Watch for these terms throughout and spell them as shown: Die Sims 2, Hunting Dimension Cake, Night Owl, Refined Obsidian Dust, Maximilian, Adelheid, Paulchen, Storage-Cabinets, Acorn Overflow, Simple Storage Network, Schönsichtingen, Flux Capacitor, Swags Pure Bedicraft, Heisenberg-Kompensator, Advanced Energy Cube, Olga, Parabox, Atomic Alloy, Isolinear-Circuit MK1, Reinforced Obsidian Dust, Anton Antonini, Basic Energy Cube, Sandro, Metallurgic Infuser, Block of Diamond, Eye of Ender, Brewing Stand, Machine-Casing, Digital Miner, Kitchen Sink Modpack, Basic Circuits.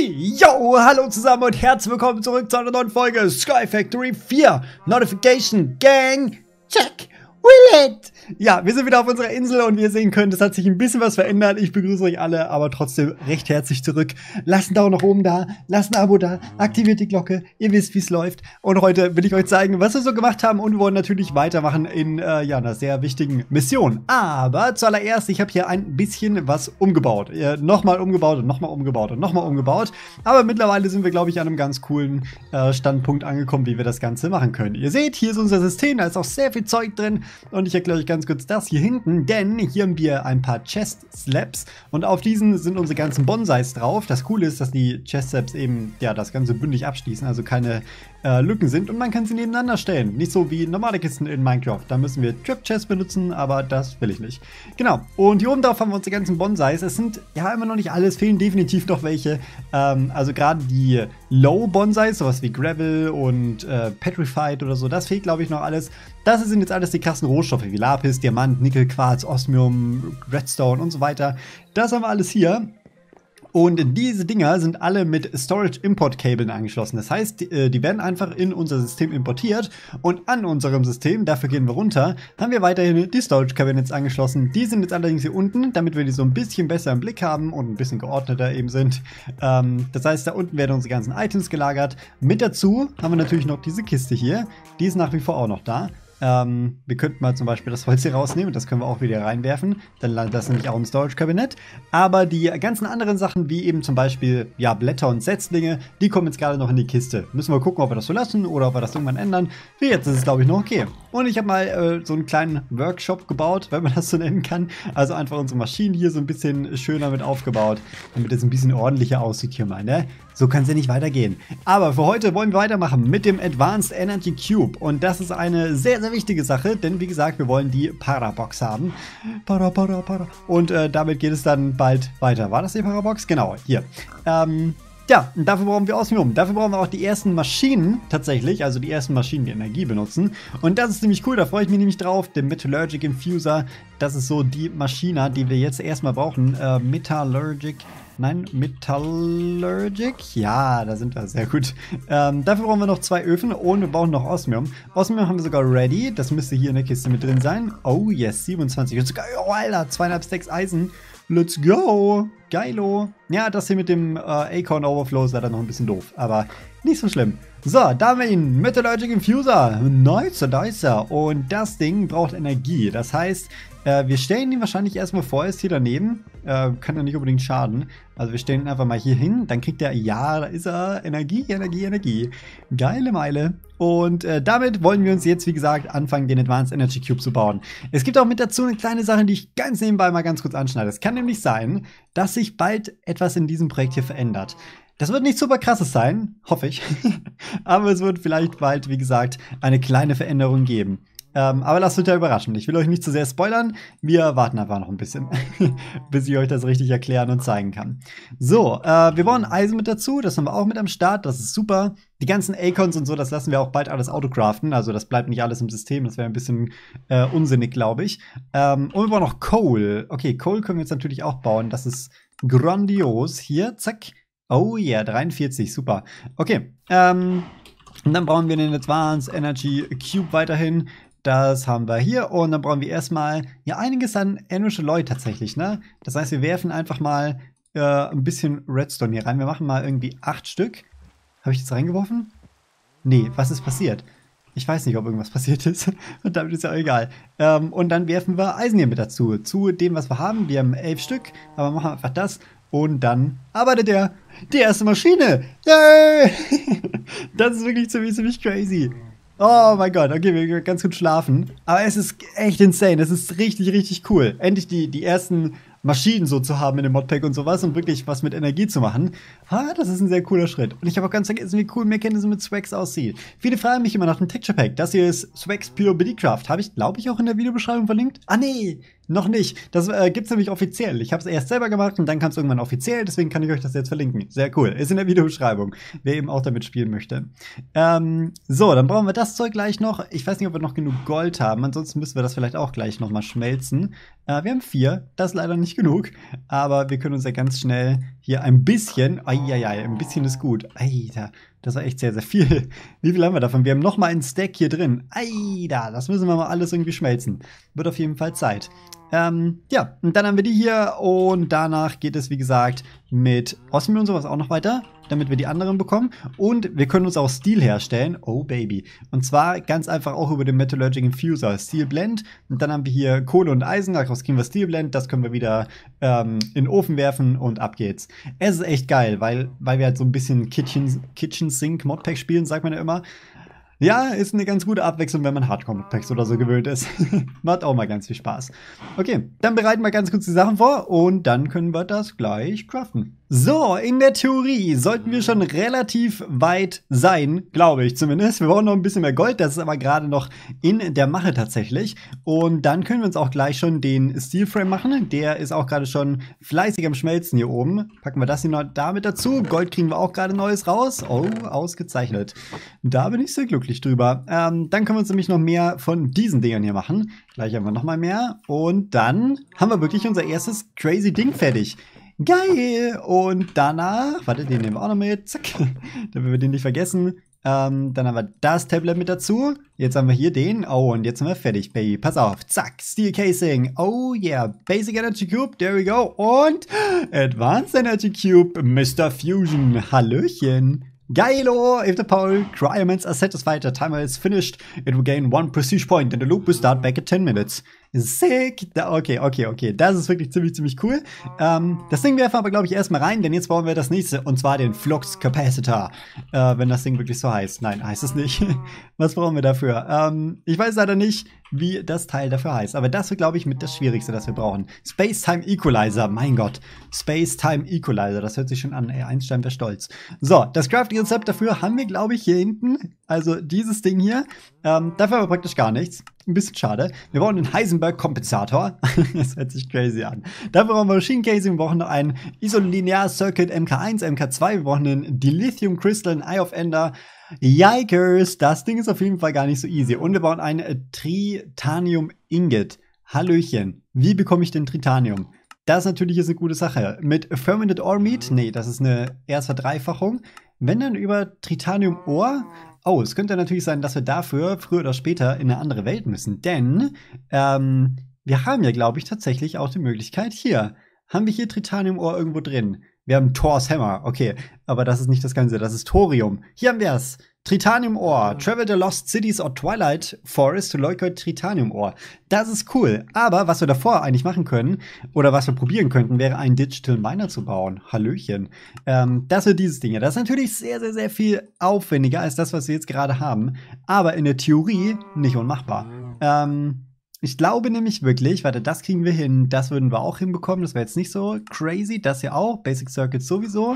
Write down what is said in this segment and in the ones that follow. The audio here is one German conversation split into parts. Yo, hallo zusammen und herzlich willkommen zurück zu einer neuen Folge Sky Factory 4 Notification Gang Check. Will it? Ja, wir sind wieder auf unserer Insel und wie ihr sehen könnt, es hat sich ein bisschen was verändert. Ich begrüße euch alle, aber trotzdem recht herzlich zurück. Lasst einen Daumen nach oben da, lasst ein Abo da, aktiviert die Glocke, ihr wisst, wie es läuft. Und heute will ich euch zeigen, was wir so gemacht haben und wir wollen natürlich weitermachen in einer sehr wichtigen Mission. Aber zuallererst, ich habe hier ein bisschen was umgebaut. Nochmal umgebaut und nochmal umgebaut und nochmal umgebaut. Aber mittlerweile sind wir, glaube ich, an einem ganz coolen Standpunkt angekommen, wie wir das Ganze machen können. Ihr seht, hier ist unser System, da ist auch sehr viel Zeug drin. Und ich erkläre euch ganz kurz das hier hinten, denn hier haben wir ein paar Chest Slabs und auf diesen sind unsere ganzen Bonsais drauf. Das Coole ist, dass die Chest Slabs eben ja das Ganze bündig abschließen, also keine Lücken sind und man kann sie nebeneinander stellen. Nicht so wie normale Kisten in Minecraft. Da müssen wir Trip Chests benutzen, aber das will ich nicht. Genau. Und hier oben drauf haben wir unsere ganzen Bonsais. Es sind ja immer noch nicht alles, fehlen definitiv noch welche. Also gerade die Low Bonsais, sowas wie Gravel und Petrified oder so, das fehlt glaube ich noch alles. Das sind jetzt alles die krassen Rohstoffe wie Lapis, Diamant, Nickel, Quarz, Osmium, Redstone und so weiter. Das haben wir alles hier. Und diese Dinger sind alle mit Storage-Import-Kabeln angeschlossen. Das heißt, die werden einfach in unser System importiert und an unserem System, dafür gehen wir runter, haben wir weiterhin die Storage-Cabinets angeschlossen. Die sind jetzt allerdings hier unten, damit wir die so ein bisschen besser im Blick haben und ein bisschen geordneter eben sind. Das heißt, da unten werden unsere ganzen Items gelagert. Mit dazu haben wir natürlich noch diese Kiste hier. Die ist nach wie vor auch noch da. Wir könnten mal zum Beispiel das Holz hier rausnehmen, das können wir auch wieder reinwerfen, dann landet das nämlich auch im Storage-Kabinett. Aber die ganzen anderen Sachen, wie eben zum Beispiel ja, Blätter und Setzlinge, die kommen jetzt gerade noch in die Kiste. Müssen wir gucken, ob wir das so lassen oder ob wir das irgendwann ändern. Für jetzt ist es glaube ich noch okay. Und ich habe mal so einen kleinen Workshop gebaut, wenn man das so nennen kann. Also einfach unsere Maschinen hier so ein bisschen schöner mit aufgebaut, damit es ein bisschen ordentlicher aussieht hier mal, ne? So kann es ja nicht weitergehen. Aber für heute wollen wir weitermachen mit dem Advanced Energy Cube. Und das ist eine sehr, sehr wichtige Sache, denn wie gesagt, wir wollen die Parabox haben. Para. Und damit geht es dann bald weiter. War das die Parabox? Genau, hier. Ja, und dafür brauchen wir Osmium. Dafür brauchen wir auch die ersten Maschinen tatsächlich, also die ersten Maschinen, die Energie benutzen. Und das ist ziemlich cool, da freue ich mich nämlich drauf. Der Metallurgic Infuser, das ist so die Maschine, die wir jetzt erstmal brauchen. Metallurgic. Ja, da sind wir, sehr gut. Dafür brauchen wir noch zwei Öfen und wir brauchen noch Osmium. Osmium haben wir sogar ready, das müsste hier in der Kiste mit drin sein. Oh yes, 27 und sogar, oh Alter, 2,5 Stacks Eisen. Let's go! Geilo! Ja, das hier mit dem Acorn Overflow ist leider noch ein bisschen doof, aber nicht so schlimm. So, da haben wir ihn. Metallurgic Infuser. Nicer. Und das Ding braucht Energie. Das heißt, wir stellen ihn wahrscheinlich erstmal vorerst hier daneben. Kann ja nicht unbedingt schaden. Also wir stellen ihn einfach mal hier hin. Dann kriegt er, ja, da ist er. Energie. Geile Meile. Und damit wollen wir uns jetzt, wie gesagt, anfangen, den Advanced Energy Cube zu bauen. Es gibt auch mit dazu eine kleine Sache, die ich ganz nebenbei mal ganz kurz anschneide. Es kann nämlich sein, dass sich bald etwas in diesem Projekt hier verändert. Das wird nicht super krasses sein, hoffe ich. Aber es wird vielleicht bald, wie gesagt, eine kleine Veränderung geben. Aber lasst euch da überraschen. Ich will euch nicht zu sehr spoilern. Wir warten einfach noch ein bisschen, bis ich euch das richtig erklären und zeigen kann. So, wir brauchen Eisen mit dazu. Das haben wir auch mit am Start. Das ist super. Die ganzen Acorns und so, das lassen wir auch bald alles autocraften. Also das bleibt nicht alles im System. Das wäre ein bisschen unsinnig, glaube ich. Und wir brauchen noch Coal. Okay, Coal können wir jetzt natürlich auch bauen. Das ist grandios. Hier, zack. Oh yeah, 43, super. Okay, und dann brauchen wir den Advanced Energy Cube weiterhin. Das haben wir hier. Und dann brauchen wir erstmal ja einiges an Energy Alloy tatsächlich, ne? Das heißt, wir werfen einfach mal ein bisschen Redstone hier rein. Wir machen mal irgendwie 8 Stück. Habe ich das reingeworfen? Nee, was ist passiert? Ich weiß nicht, ob irgendwas passiert ist. Und damit ist ja auch egal. Und dann werfen wir Eisen hier mit dazu. Zu dem, was wir haben. Wir haben 11 Stück. Aber machen wir einfach das. Und dann arbeitet er. Die erste Maschine. Yay! Das ist wirklich ziemlich crazy. Oh mein Gott. Okay, wir können ganz gut schlafen. Aber es ist echt insane. Es ist richtig cool. Endlich die ersten Maschinen so zu haben in dem Modpack und sowas und wirklich was mit Energie zu machen. Ha, das ist ein sehr cooler Schritt. Und ich habe auch ganz vergessen, wie cool Mechanismus mit Swags aussieht. Viele fragen mich immer nach dem Texture Pack. Das hier ist Swags Pure Bedicraft. Habe ich, glaube ich, auch in der Videobeschreibung verlinkt. Ah, nee. Noch nicht. Das gibt's nämlich offiziell. Ich habe es erst selber gemacht und dann kam es irgendwann offiziell. Deswegen kann ich euch das jetzt verlinken. Sehr cool. Ist in der Videobeschreibung, wer eben auch damit spielen möchte. So, dann brauchen wir das Zeug gleich noch. Ich weiß nicht, ob wir noch genug Gold haben. Ansonsten müssen wir das vielleicht auch gleich nochmal schmelzen. Wir haben 4. Das ist leider nicht genug. Aber wir können uns ja ganz schnell hier ein bisschen... Eieiei, ein bisschen ist gut. Alter, das war echt sehr, sehr viel. Wie viel haben wir davon? Wir haben nochmal einen Stack hier drin. Alter, das müssen wir mal alles irgendwie schmelzen. Wird auf jeden Fall Zeit. Ja, und dann haben wir die hier und danach geht es, wie gesagt, mit Osmium und sowas auch noch weiter, damit wir die anderen bekommen. Und wir können uns auch Steel herstellen. Oh, Baby. Und zwar ganz einfach auch über den Metallurgic Infuser, Steel Blend. Und dann haben wir hier Kohle und Eisen, daraus kriegen wir Steel Blend. Das können wir wieder in den Ofen werfen und ab geht's. Es ist echt geil, weil wir halt so ein bisschen Kitchen Sink Modpack spielen, sagt man ja immer. Ja, ist eine ganz gute Abwechslung, wenn man Hardcore-Packs oder so gewöhnt ist. Macht auch mal ganz viel Spaß. Okay, dann bereiten wir ganz kurz die Sachen vor und dann können wir das gleich craften. So, in der Theorie sollten wir schon relativ weit sein, glaube ich zumindest. Wir brauchen noch ein bisschen mehr Gold, das ist aber gerade noch in der Mache tatsächlich. Und dann können wir uns auch gleich schon den Steelframe machen. Der ist auch gerade schon fleißig am Schmelzen hier oben. Packen wir das hier noch damit dazu. Gold kriegen wir auch gerade Neues raus. Oh, ausgezeichnet. Da bin ich sehr glücklich drüber. Dann können wir uns nämlich noch mehr von diesen Dingern hier machen. Gleich haben wir noch mal mehr. Und dann haben wir wirklich unser erstes crazy Ding fertig. Geil! Und danach, warte, den nehmen wir auch noch mit, zack, damit wir den nicht vergessen. Dann haben wir das Tablet mit dazu. Jetzt haben wir hier den. Oh, und jetzt sind wir fertig, Baby. Pass auf. Zack. Steel Casing. Oh, yeah. Basic Energy Cube. There we go. Und Advanced Energy Cube. Mr. Fusion. Hallöchen. Geilo! If the power requirements are satisfied, the timer is finished. It will gain 1 prestige point and the loop will start back at 10 minutes. Sick! Okay. Das ist wirklich ziemlich cool. Das Ding werfen wir aber, glaube ich, erstmal rein, denn jetzt brauchen wir das nächste, und zwar den Flux Capacitor. Wenn das Ding wirklich so heißt. Nein, heißt es nicht. Was brauchen wir dafür? Ich weiß leider nicht, wie das Teil dafür heißt. Aber das wird, glaube ich, mit das Schwierigste, das wir brauchen. Space-Time-Equalizer. Mein Gott. Space-Time-Equalizer. Das hört sich schon an. Ey, Einstein wäre stolz. So, das Crafting-Rezept dafür haben wir, glaube ich, hier hinten. Also dieses Ding hier. Dafür haben wir praktisch gar nichts. Ein bisschen schade. Wir brauchen einen Heisenberg-Kompensator. Das hört sich crazy an. Dafür brauchen wir Machine-Casing. Wir brauchen noch einen Isolinear-Circuit MK1, MK2. Wir brauchen einen Dilithium Crystal, einen Eye of Ender. Yikers, das Ding ist auf jeden Fall gar nicht so easy. Und wir brauchen ein Tritanium Ingot. Hallöchen. Wie bekomme ich denn Tritanium? Das natürlich ist eine gute Sache. Mit Fermented Ore Meat? Nee, das ist eine Erstverdreifachung. Wenn dann über Tritanium Ore. Oh, es könnte natürlich sein, dass wir dafür früher oder später in eine andere Welt müssen. Denn wir haben ja, glaube ich, tatsächlich auch die Möglichkeit hier. Haben wir hier Tritanium Ore irgendwo drin? Wir haben Thors Hammer, okay, aber das ist nicht das Ganze, das ist Thorium. Hier haben wir es. Tritanium Ore. Travel the Lost Cities or Twilight Forest to locate Tritanium Ore. Das ist cool, aber was wir davor eigentlich machen können, oder was wir probieren könnten, wäre einen Digital Miner zu bauen. Hallöchen. Das wird dieses Ding hier. Das ist natürlich sehr viel aufwendiger als das, was wir jetzt gerade haben, aber in der Theorie nicht unmachbar. Ich glaube nämlich wirklich, warte, das kriegen wir hin, das würden wir auch hinbekommen, das wäre jetzt nicht so crazy, das hier auch, Basic Circuits sowieso,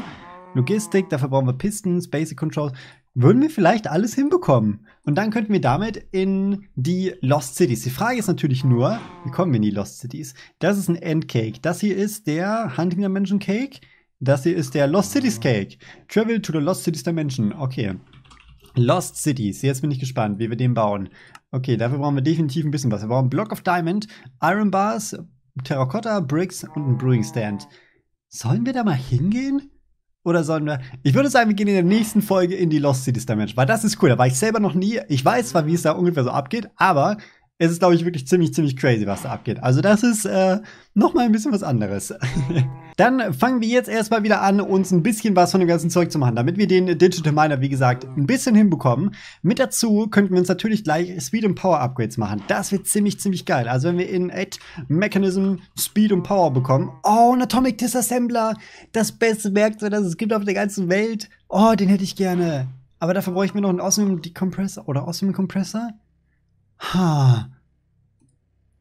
Logistik, dafür brauchen wir Pistons, Basic Controls, würden wir vielleicht alles hinbekommen. Und dann könnten wir damit in die Lost Cities. Die Frage ist natürlich nur, wie kommen wir in die Lost Cities? Das ist ein Endcake, das hier ist der Hunting Dimension Cake, das hier ist der Lost Cities Cake. Travel to the Lost Cities Dimension, okay. Lost Cities, jetzt bin ich gespannt, wie wir den bauen. Okay, dafür brauchen wir definitiv ein bisschen was. Wir brauchen Block of Diamond, Iron Bars, Terracotta, Bricks und einen Brewing Stand. Sollen wir da mal hingehen? Oder sollen wir... Ich würde sagen, wir gehen in der nächsten Folge in die Lost Cities Dimension, weil das ist cool. Da war ich selber noch nie. Ich weiß zwar, wie es da ungefähr so abgeht, aber es ist, glaube ich, wirklich ziemlich crazy, was da abgeht. Also das ist nochmal ein bisschen was anderes. Dann fangen wir jetzt erstmal wieder an, uns ein bisschen was von dem ganzen Zeug zu machen, damit wir den Digital Miner, wie gesagt, ein bisschen hinbekommen. Mit dazu könnten wir uns natürlich gleich Speed und Power Upgrades machen. Das wird ziemlich geil. Also wenn wir in Aid Mechanism Speed und Power bekommen. Oh, ein Atomic Disassembler. Das beste Werkzeug, das es gibt auf der ganzen Welt. Oh, den hätte ich gerne. Aber dafür brauche ich mir noch einen Osmium Decompressor oder Osmium Compressor. Ha.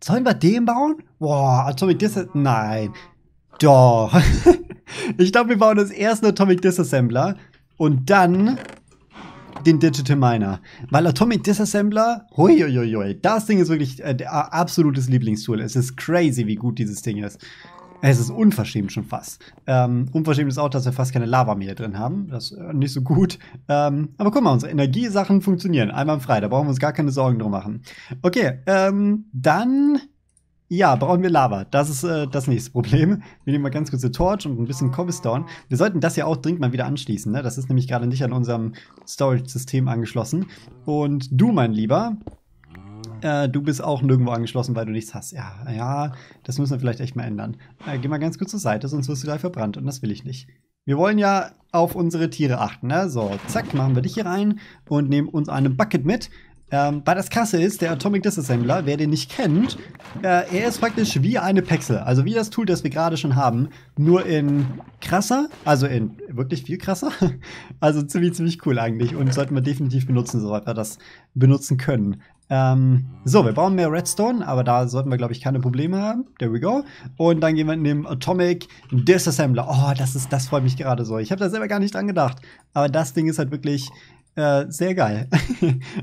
Sollen wir den bauen? Boah, Atomic Disassembler. Nein. Doch. Ich glaube, wir bauen das erste Atomic Disassembler. Und dann den Digital Miner. Weil Atomic Disassembler, huiuiuiui, das Ding ist wirklich absolutes Lieblingstool. Es ist crazy, wie gut dieses Ding ist. Es ist unverschämt schon fast. Unverschämt ist auch, dass wir fast keine Lava mehr drin haben. Das ist nicht so gut. Aber guck mal, unsere Energiesachen funktionieren. Einmal frei, da brauchen wir uns gar keine Sorgen drum machen. Okay, dann... Ja, brauchen wir Lava. Das ist das nächste Problem. Wir nehmen mal ganz kurz eine Torch und ein bisschen Cobblestone. Wir sollten das ja auch dringend mal wieder anschließen. Ne? Das ist nämlich gerade nicht an unserem Storage-System angeschlossen. Und du, mein Lieber, du bist auch nirgendwo angeschlossen, weil du nichts hast. Ja, ja, das müssen wir vielleicht echt mal ändern. Geh mal ganz kurz zur Seite, sonst wirst du gleich verbrannt. Und das will ich nicht. Wir wollen ja auf unsere Tiere achten. Ne? So, zack, machen wir dich hier rein und nehmen uns eine Bucket mit. Weil das krasse ist, der Atomic Disassembler, wer den nicht kennt, er ist praktisch wie eine Pexel. Also wie das Tool, das wir gerade schon haben, nur in krasser, also in wirklich viel krasser. Also ziemlich cool eigentlich und sollten wir definitiv benutzen, soweit wir das benutzen können. So, wir brauchen mehr Redstone, aber da sollten wir, glaube ich, keine Probleme haben. There we go. Und dann gehen wir in den Atomic Disassembler. Oh, das freut mich gerade so. Ich habe da selber gar nicht dran gedacht. Aber das Ding ist halt wirklich... sehr geil.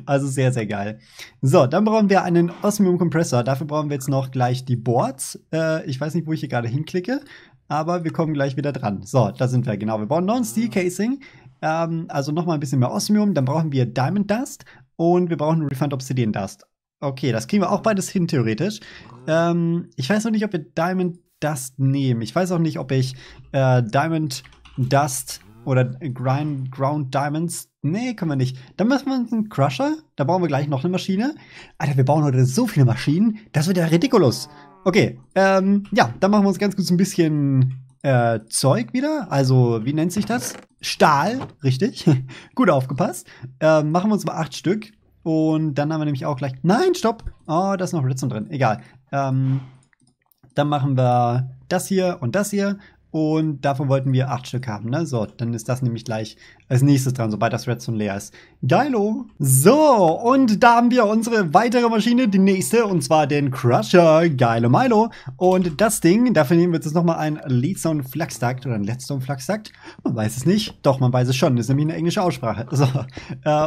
Also sehr geil. So, dann brauchen wir einen Osmium-Kompressor. Dafür brauchen wir jetzt noch gleich die Boards. Ich weiß nicht, wo ich hier gerade hinklicke, aber wir kommen gleich wieder dran. So, da sind wir, genau. Wir brauchen noch ein Steel Casing, also nochmal ein bisschen mehr Osmium. Dann brauchen wir Diamond Dust und wir brauchen Refined Obsidian Dust. Okay, das kriegen wir auch beides hin, theoretisch. Ich weiß noch nicht, ob wir Diamond Dust nehmen. Ich weiß auch nicht, ob ich Diamond Dust... Oder Ground Diamonds. Nee, können wir nicht. Dann müssen wir uns einen Crusher. Da brauchen wir gleich noch eine Maschine. Alter, wir bauen heute so viele Maschinen. Das wird ja ridiculous. Okay, ja, dann machen wir uns ganz kurz ein bisschen Zeug wieder. Also, wie nennt sich das? Stahl, richtig. Gut aufgepasst. Machen wir uns mal 8 Stück. Und dann haben wir nämlich auch gleich... Nein, stopp! Oh, da ist noch Redstone drin. Egal. Dann machen wir das hier und das hier. Und davon wollten wir 8 Stück haben, ne? So, dann ist das nämlich gleich als nächstes dran, sobald das Redstone leer ist. Geilo! So, und da haben wir unsere weitere Maschine, die nächste, und zwar den Crusher. Geilo Milo. Und das Ding, dafür nehmen wir jetzt nochmal einen Leadstone Flaxtakt oder einen Leadstone Flaxtakt. Man weiß es nicht, doch man weiß es schon, das ist nämlich eine englische Aussprache. So,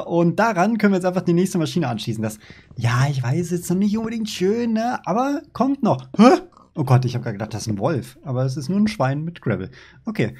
und daran können wir jetzt einfach die nächste Maschine anschließen. Das, ja, ich weiß, jetzt noch nicht unbedingt schön, ne? Aber kommt noch. Hä? Oh Gott, ich habe gerade gedacht, das ist ein Wolf. Aber es ist nur ein Schwein mit Gravel. Okay.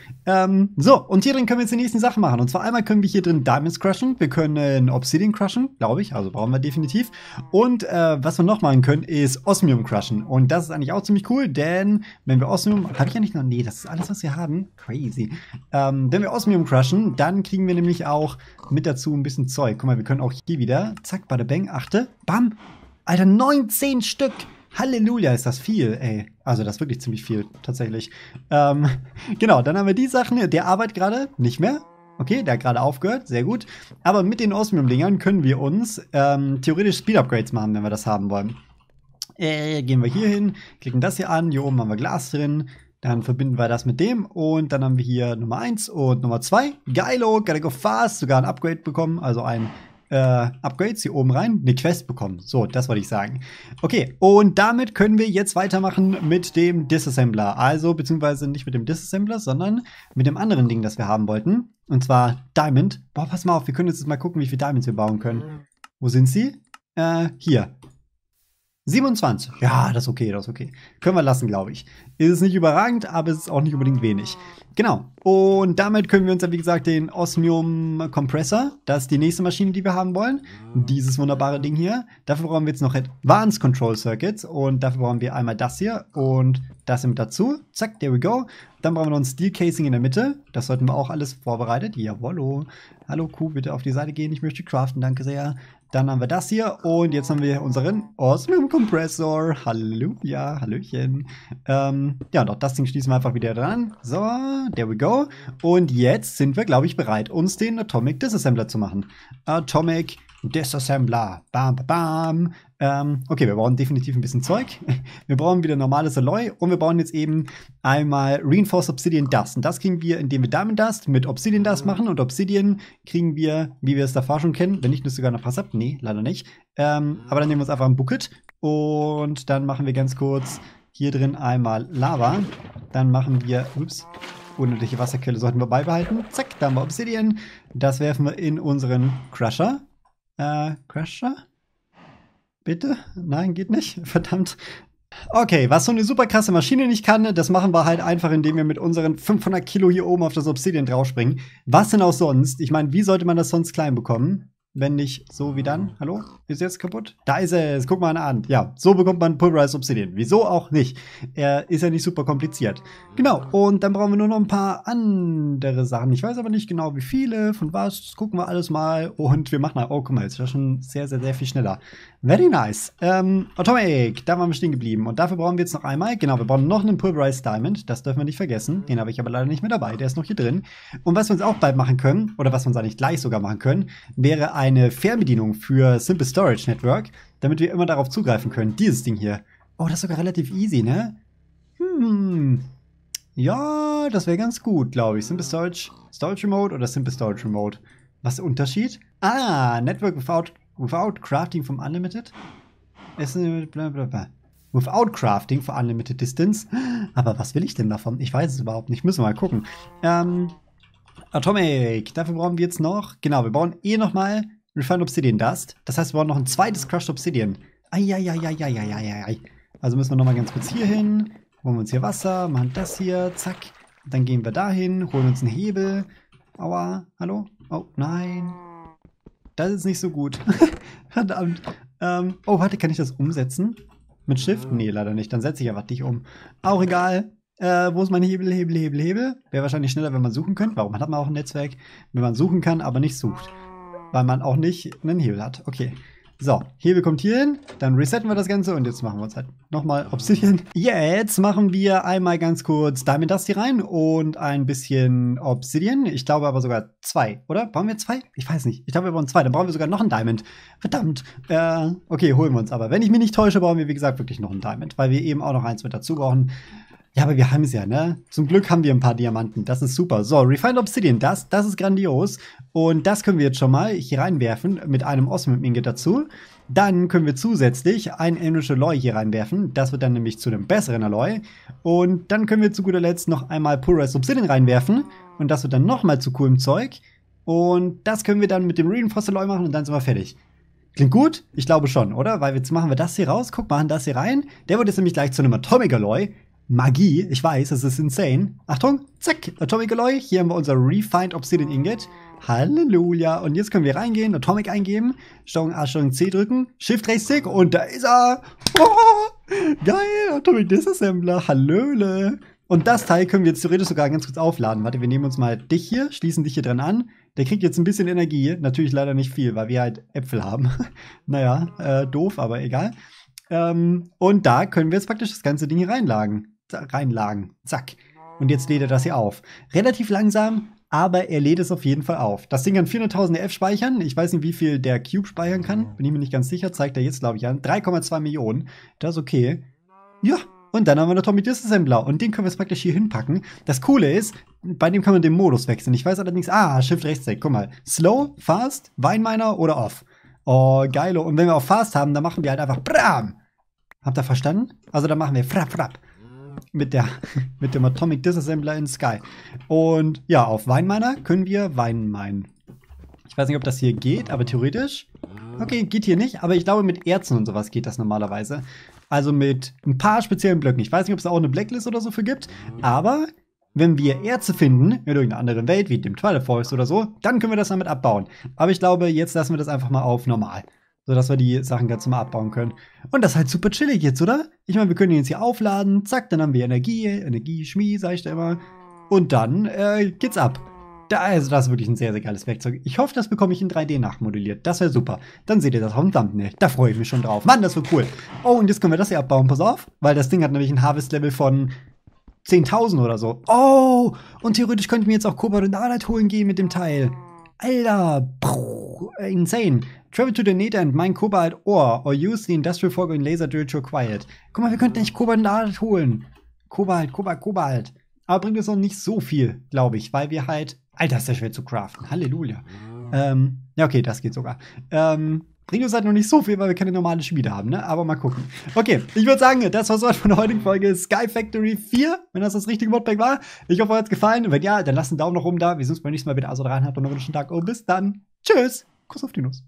So, und hier drin können wir jetzt die nächsten Sachen machen. Und zwar einmal können wir hier drin Diamonds crushen. Wir können Obsidian crushen, glaube ich. Also brauchen wir definitiv. Und was wir noch machen können, ist Osmium crushen. Und das ist eigentlich auch ziemlich cool, denn wenn wir Osmium... Habe ich ja nicht noch... Nee, das ist alles, was wir haben. Crazy. Wenn wir Osmium crushen, dann kriegen wir nämlich auch mit dazu ein bisschen Zeug. Guck mal, wir können auch hier wieder... Zack, bada bang, achte. Bam. Alter, 19 Stück. Halleluja, ist das viel, ey. Also das ist wirklich ziemlich viel, tatsächlich. Genau, dann haben wir die Sachen. Der arbeitet gerade nicht mehr. Okay, der hat gerade aufgehört, sehr gut. Aber mit den Osmium-Dingern können wir uns theoretisch Speed-Upgrades machen, wenn wir das haben wollen. Gehen wir hier hin, klicken das hier an. Hier oben haben wir Glas drin. Dann verbinden wir das mit dem. Und dann haben wir hier Nummer 1 und Nummer 2. Geilo, gotta go fast. Sogar ein Upgrade bekommen, also ein... Upgrades hier oben rein, eine Quest bekommen. So, das wollte ich sagen. Okay, und damit können wir jetzt weitermachen mit dem Disassembler. Also, beziehungsweise nicht mit dem Disassembler, sondern mit dem anderen Ding, das wir haben wollten. Und zwar Diamond. Boah, pass mal auf, wir können jetzt mal gucken, wie viele Diamonds wir bauen können. Wo sind sie? Hier. 27. Ja, das ist okay, das ist okay. Können wir lassen, glaube ich. Ist es nicht überragend, aber es ist auch nicht unbedingt wenig. Genau. Und damit können wir uns ja, wie gesagt, den Osmium-Kompressor, das ist die nächste Maschine, die wir haben wollen, dieses wunderbare Ding hier. Dafür brauchen wir jetzt noch Advanced Control Circuits und dafür brauchen wir einmal das hier und das hier mit dazu. Zack, there we go. Dann brauchen wir noch ein Steel Casing in der Mitte. Das sollten wir auch alles vorbereitet. Jawollo. Hallo Kuh, bitte auf die Seite gehen. Ich möchte craften, danke sehr. Dann haben wir das hier und jetzt haben wir unseren Osmium-Kompressor. Halleluja, hallöchen. Ja, doch, das Ding schließen wir einfach wieder dran. So, there we go. Und jetzt sind wir, glaube ich, bereit, uns den Atomic Disassembler zu machen. Atomic Disassembler. Bam, bam, bam. Okay, wir brauchen definitiv ein bisschen Zeug. Wir brauchen wieder normales Alloy und wir brauchen jetzt eben einmal Reinforced Obsidian Dust. Und das kriegen wir, indem wir Diamond Dust mit Obsidian Dust machen. Und Obsidian kriegen wir, wie wir es davor schon kennen, wenn nicht, nur sogar noch was ab. Nee, leider nicht. Aber dann nehmen wir uns einfach ein Bucket und dann machen wir ganz kurz hier drin einmal Lava. Dann machen wir, ups, unnötige Wasserquelle sollten wir beibehalten. Zack, da haben wir Obsidian. Das werfen wir in unseren Crusher. Crusher? Bitte? Nein, geht nicht. Verdammt. Okay, was so eine super krasse Maschine nicht kann, das machen wir halt einfach, indem wir mit unseren 500 Kilo hier oben auf das Obsidian draufspringen. Was denn auch sonst? Ich meine, wie sollte man das sonst klein bekommen? Wenn nicht so wie dann. Hallo? Ist jetzt kaputt? Da ist es. Guck mal an. Ja, so bekommt man Pulverized Obsidian. Wieso auch nicht? Er ist ja nicht super kompliziert. Genau. Und dann brauchen wir nur noch ein paar andere Sachen. Ich weiß aber nicht genau, wie viele, von was. Das gucken wir alles mal. Und wir machen nach. Oh, guck mal, jetzt war schon sehr, sehr, sehr viel schneller. Very nice. Atomic. Da waren wir stehen geblieben. Und dafür brauchen wir jetzt noch einmal. Genau, wir brauchen noch einen Pulverized Diamond. Das dürfen wir nicht vergessen. Den habe ich aber leider nicht mehr dabei. Der ist noch hier drin. Und was wir uns auch bald machen können, oder was wir uns eigentlich gleich sogar machen können, wäre eine Fernbedienung für Simple Storage Network, damit wir immer darauf zugreifen können. Dieses Ding hier. Oh, das ist sogar relativ easy, ne? Hm. Ja, das wäre ganz gut, glaube ich. Simple Storage, Storage Remote oder Simple Storage Remote. Was ist der Unterschied? Ah, Network without Crafting from Unlimited. Without Crafting for Unlimited Distance. Aber was will ich denn davon? Ich weiß es überhaupt nicht. Müssen wir mal gucken. Atomic, dafür brauchen wir jetzt noch, genau, wir brauchen nochmal Refined Obsidian Dust. Das heißt, wir brauchen noch ein zweites Crushed Obsidian. Eieieiei. Also müssen wir nochmal ganz kurz hier hin, holen wir uns hier Wasser, machen das hier, zack. Dann gehen wir dahin, holen uns einen Hebel. Aua, hallo? Oh, nein. Das ist nicht so gut. Verdammt. Oh, warte, kann ich das umsetzen? Mit Shift? Nee, leider nicht. Dann setze ich einfach dich um. Auch egal. Wo ist mein Hebel, Hebel? Wäre wahrscheinlich schneller, wenn man suchen könnte. Warum hat man auch ein Netzwerk, wenn man suchen kann, aber nicht sucht? Weil man auch nicht einen Hebel hat. Okay. So, Hebel kommt hier hin, dann resetten wir das Ganze und jetzt machen wir uns halt nochmal Obsidian. Jetzt machen wir einmal ganz kurz Diamond Dust hier rein und ein bisschen Obsidian. Ich glaube aber sogar zwei, oder? Brauchen wir zwei? Ich weiß nicht. Ich glaube, wir brauchen zwei. Dann brauchen wir sogar noch einen Diamond. Verdammt. Okay, holen wir uns aber. Wenn ich mich nicht täusche, brauchen wir, wie gesagt, wirklich noch einen Diamond, weil wir eben auch noch eins mit dazu brauchen. Ja, aber wir haben es ja, ne? Zum Glück haben wir ein paar Diamanten. Das ist super. So, Refined Obsidian, das ist grandios. Und das können wir jetzt schon mal hier reinwerfen mit einem Osmium Ingot dazu. Dann können wir zusätzlich ein Energy Alloy hier reinwerfen. Das wird dann nämlich zu einem besseren Alloy. Und dann können wir zu guter Letzt noch einmal Pulverized Obsidian reinwerfen. Und das wird dann nochmal zu coolem Zeug. Und das können wir dann mit dem Reinforced Alloy machen und dann sind wir fertig. Klingt gut? Ich glaube schon, oder? Weil jetzt machen wir das hier raus. Guck, machen das hier rein. Der wird jetzt nämlich gleich zu einem Atomic Alloy. Magie, ich weiß, das ist insane. Achtung, zack, Atomic Alloy. Hier haben wir unser Refined Obsidian Ingot. Halleluja. Und jetzt können wir reingehen, Atomic eingeben, Steuerung A, Steuerung C drücken, Shift Rechts Stick und da ist er. Oh, geil, Atomic Disassembler, hallöle. Und das Teil können wir jetzt theoretisch sogar ganz kurz aufladen. Warte, wir nehmen uns mal dich hier, schließen dich hier dran an. Der kriegt jetzt ein bisschen Energie, natürlich leider nicht viel, weil wir halt Äpfel haben. Naja, doof, aber egal. Und da können wir jetzt praktisch das ganze Ding hier reinlagen. Zack. Und jetzt lädt er das hier auf. Relativ langsam, aber er lädt es auf jeden Fall auf. Das Ding kann 400.000 EF speichern. Ich weiß nicht, wie viel der Cube speichern kann. Bin ich mir nicht ganz sicher. Zeigt er jetzt, glaube ich, an. 3,2 Millionen. Das ist okay. Ja, und dann haben wir noch Atomic Disassembler. Und den können wir jetzt praktisch hier hinpacken. Das Coole ist, bei dem kann man den Modus wechseln. Ich weiß allerdings, Shift rechts, guck mal. Slow, Fast, Weinminer oder Off. Oh, geilo. Und wenn wir auf Fast haben, dann machen wir halt einfach BRAM. Habt ihr verstanden? Also dann machen wir Frapp, Frapp. Mit dem Atomic Disassembler in Sky. Und ja, auf Weinminer können wir Wein minen. Ich weiß nicht, ob das hier geht, aber theoretisch. Okay, geht hier nicht, aber ich glaube, mit Erzen und sowas geht das normalerweise. Also mit ein paar speziellen Blöcken. Ich weiß nicht, ob es da auch eine Blacklist oder so für gibt, aber wenn wir Erze finden, in irgendeiner anderen Welt, wie dem Twilight Forest oder so, dann können wir das damit abbauen. Aber ich glaube, jetzt lassen wir das einfach mal auf normal. Sodass wir die Sachen ganz normal abbauen können. Und das ist halt super chillig jetzt, oder? Ich meine, wir können ihn jetzt hier aufladen. Zack, dann haben wir Energie, Schmie, sag ich da immer. Und dann geht's ab. Also das ist wirklich ein sehr, sehr geiles Werkzeug. Ich hoffe, das bekomme ich in 3D nachmodelliert. Das wäre super. Dann seht ihr das auf dem Thumbnail. Da freue ich mich schon drauf. Mann, das wird cool. Oh, und jetzt können wir das hier abbauen. Pass auf, weil das Ding hat nämlich ein Harvest-Level von 10.000 oder so. Oh, und theoretisch könnte ich mir jetzt auch Kobalt und Adit holen gehen mit dem Teil. Alter, insane. Travel to the Nether and mine Cobalt Ore or use the industrial forge and laser drill to acquire it. Guck mal, wir könnten echt Kobalt und Adit holen. Kobalt. Aber bringt uns noch nicht so viel, glaube ich, weil wir halt... Alter, ist ja schwer zu craften. Halleluja. Ja, okay, das geht sogar. Bringt uns halt noch nicht so viel, weil wir keine normale Schmiede haben, ne? Aber mal gucken. Okay, ich würde sagen, das war's heute von der heutigen Folge Sky Factory 4, wenn das richtige Modpack war. Ich hoffe, euch hat's gefallen. Und wenn ja, dann lasst einen Daumen nach oben da. Wir sehen uns beim nächsten Mal wieder. Also rein, habt noch einen wunderschönen Tag und bis dann. Tschüss. Kuss auf die Nuss.